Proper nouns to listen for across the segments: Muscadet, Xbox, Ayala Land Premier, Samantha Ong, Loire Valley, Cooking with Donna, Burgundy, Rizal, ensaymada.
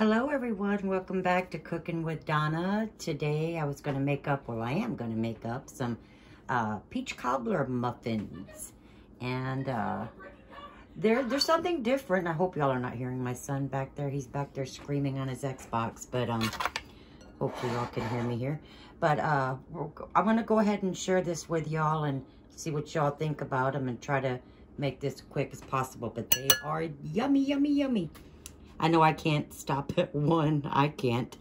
Hello everyone, welcome back to Cooking with Donna. Today I was going to make up, well I am going to make up some peach cobbler muffins. And there's something different. I hope y'all are not hearing my son back there. He's back there screaming on his Xbox, but hopefully y'all can hear me here. But I'm going to go ahead and share this with y'all and see what y'all think about them and try to make this quick as possible. But they are yummy, yummy, yummy. I know I can't stop at one. I can't.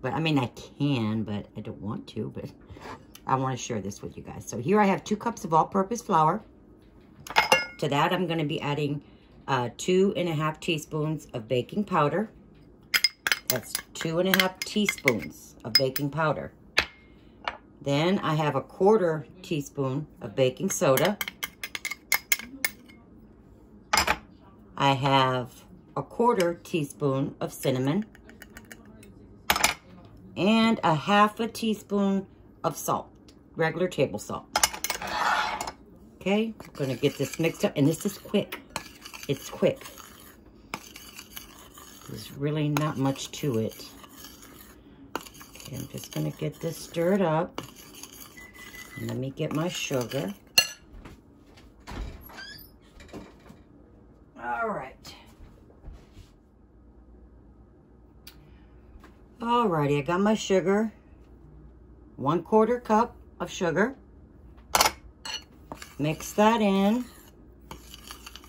But I mean, I can, but I don't want to. But I want to share this with you guys. So here I have 2 cups of all-purpose flour. To that, I'm going to be adding 2½ teaspoons of baking powder. That's 2½ teaspoons of baking powder. Then I have a 1/4 teaspoon of baking soda. I have 1/4 teaspoon of cinnamon, and 1/2 teaspoon of salt, regular table salt. Okay, I'm gonna get this mixed up, and this is quick. It's quick. There's really not much to it. Okay, I'm just gonna get this stirred up. And let me get my sugar. All right. Alrighty, I got my sugar, 1/4 cup of sugar. Mix that in.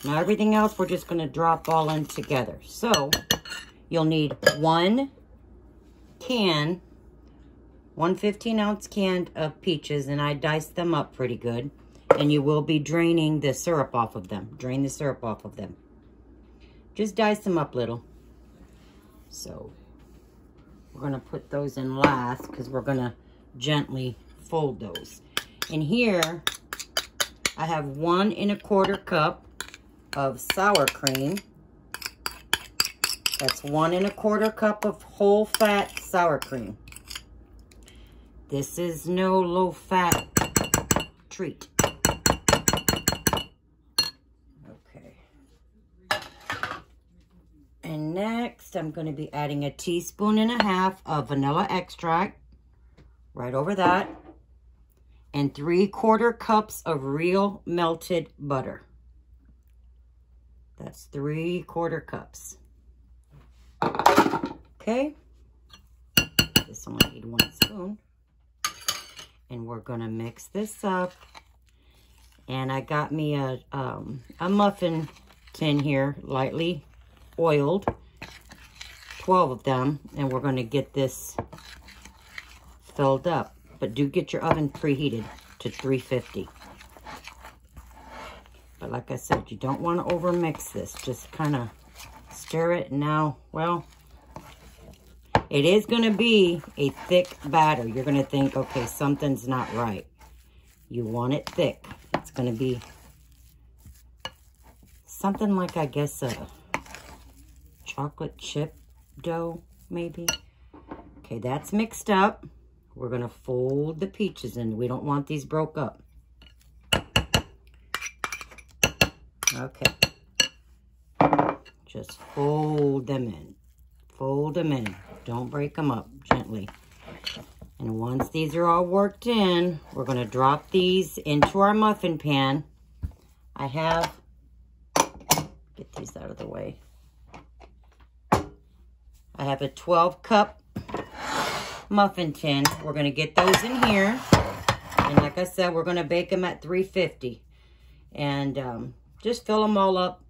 Now everything else we're just gonna drop all in together. So you'll need 1 15-ounce can of peaches, and I diced them up pretty good. And you will be draining the syrup off of them. Drain the syrup off of them. Just dice them up little. So we're going to put those in last because we're going to gently fold those. And here, I have 1¼ cup of sour cream. That's 1¼ cup of whole fat sour cream. This is no low fat treat. And next, I'm going to be adding 1½ teaspoons of vanilla extract, right over that, and 3/4 cups of real melted butter. That's 3/4 cups. Okay. This only needs 1 spoon. And we're going to mix this up. And I got me a muffin tin here, lightly oiled, 12 of them, and we're going to get this filled up. But do get your oven preheated to 350. But like I said, you don't want to overmix this. Just kind of stir it. Now, well, it is going to be a thick batter. You're going to think, okay, something's not right. You want it thick. It's going to be something like, I guess, a chocolate chip dough, maybe. Okay, that's mixed up. We're going to fold the peaches in. We don't want these broke up. Okay. Just fold them in. Fold them in. Don't break them up, gently. And once these are all worked in, we're going to drop these into our muffin pan. I have... get these out of the way. I have a 12-cup muffin tin. We're going to get those in here. And like I said, we're going to bake them at 350. And just fill them all up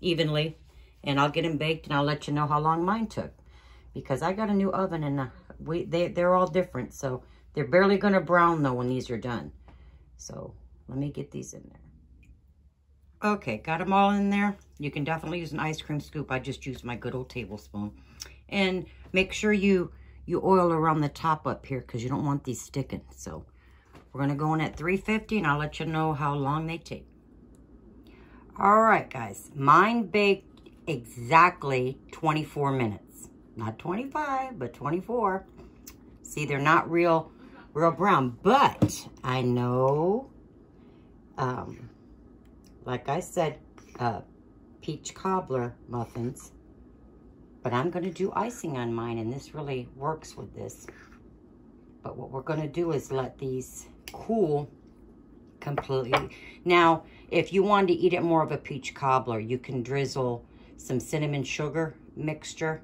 evenly. And I'll get them baked, and I'll let you know how long mine took. Because I got a new oven, and they're all different. So they're barely going to brown, though, when these are done. So let me get these in there. Okay, got them all in there. You can definitely use an ice cream scoop. I just used my good old tablespoon. And make sure you oil around the top up here because you don't want these sticking. So we're going to go in at 350, and I'll let you know how long they take. All right, guys. Mine baked exactly 24 minutes. Not 25, but 24. See, they're not real brown. But I know, like I said, peach cobbler muffins But I'm going to do icing on mine, and this really works with this. But what we're going to do is let these cool completely. Now, if you wanted to eat it more of a peach cobbler, you can drizzle some cinnamon sugar mixture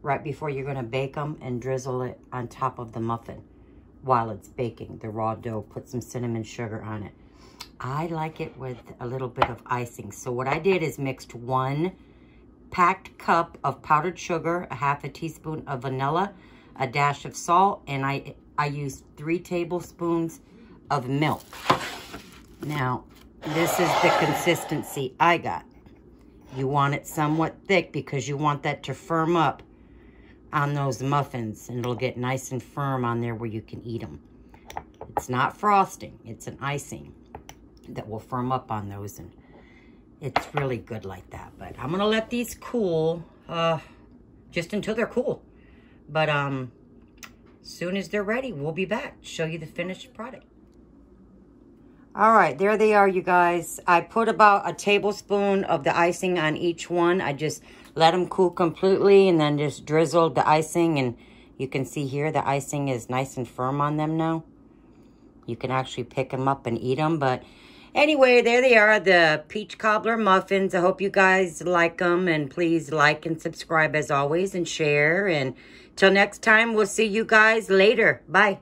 right before you're going to bake them and drizzle it on top of the muffin while it's baking the raw dough. Put some cinnamon sugar on it. I like it with a little bit of icing. So what I did is mixed 1 packed cup of powdered sugar, a half a teaspoon of vanilla, a dash of salt, and I used 3 tablespoons of milk. Now, this is the consistency I got. You want it somewhat thick because you want that to firm up on those muffins, and it'll get nice and firm on there where you can eat them. It's not frosting, it's an icing that will firm up on those, and it's really good like that. But I'm gonna let these cool just until they're cool. But soon as they're ready, we'll be back, show you the finished product. All right, there they are, you guys. I put about a tablespoon of the icing on each one. I just let them cool completely and then just drizzled the icing, and you can see here the icing is nice and firm on them now. You can actually pick them up and eat them, but anyway, there they are, the peach cobbler muffins. I hope you guys like them, and please like and subscribe as always, and share. And till next time, we'll see you guys later. Bye.